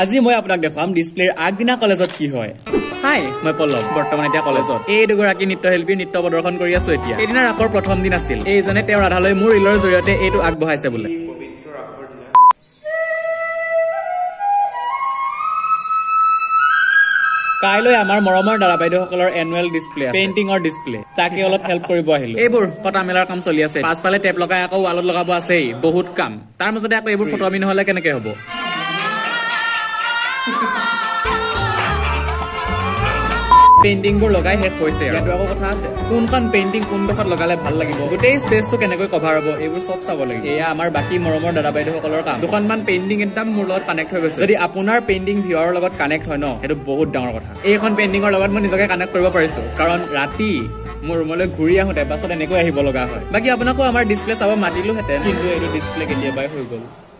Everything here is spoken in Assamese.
আজি মই আপোনাক দেখাম ডিসপ্লেৰ আগদিনা কলেজত কি হয়। হাই, মই পল্লৱ, বৰ্তমান এতিয়া কলেজত। এই দুগৰাকী নৃত্যশিল্পী নৃত্য প্ৰদৰ্শন কৰি আছে এতিয়া। এদিনা ৰাখৰ প্ৰথম দিন আছিল। এইজনে তেওঁৰ ৰাধালৈ মোৰ ৰিলৰ জৰিয়তে এইটো আগবঢ়াইছে বোলে। কাইলৈ আমাৰ মৰমৰ দাদা বাইদেউসকলৰ এনুৱেল ডিসপ্লে, পেইন্টিঙৰ ডিসপ্লে, তাকে অলপ হেল্প কৰিব আহিলো। এইবোৰ পতা মেলাৰ কাম চলি আছে। পাছফালে টেপ লগাই আকৌ ৱালত লগাব আছেই, বহুত কাম। তাৰ মাজতে আকৌ এইবোৰ ফটো আমি নহ'লে কেনেকে হ'ব? পেইন্টিংবোৰ লগাই শেষ হৈছে। ইয়াতো আকৌ কথা আছে, কোনখন পেইন্টিং কোনডোখৰত লগালে ভাল লাগিব, গোটেই স্পেচটো কেনেকৈ কভাৰ হ'ব, এইবোৰ চব চাব লাগিব। এয়া আমাৰ বাকী মৰমৰ দাদা বাইদেউসকলৰ কাম। দুখনমান পেইন্টিং একদম মোৰ লগত কানেক্ট হৈ গৈছে। যদি আপোনাৰ পেইন্টিং ভিউৰ লগত কানেক্ট হয় ন, সেইটো বহুত ডাঙৰ কথা। এইখন পেইন্টিঙৰ লগত মই নিজকে কানেক্ট কৰিব পাৰিছো, কাৰণ ৰাতি মোৰ ৰুমলৈ ঘূৰি আহোঁতে পাছত এনেকৈ আহিব লগা হয়। বাকী আপোনাকো আমাৰ ডিছপ্লে চাব মাতিলোহেঁতেন, কিন্তু এইটো ডিছপ্লে কেতিয়াবাই হৈ গ'ল।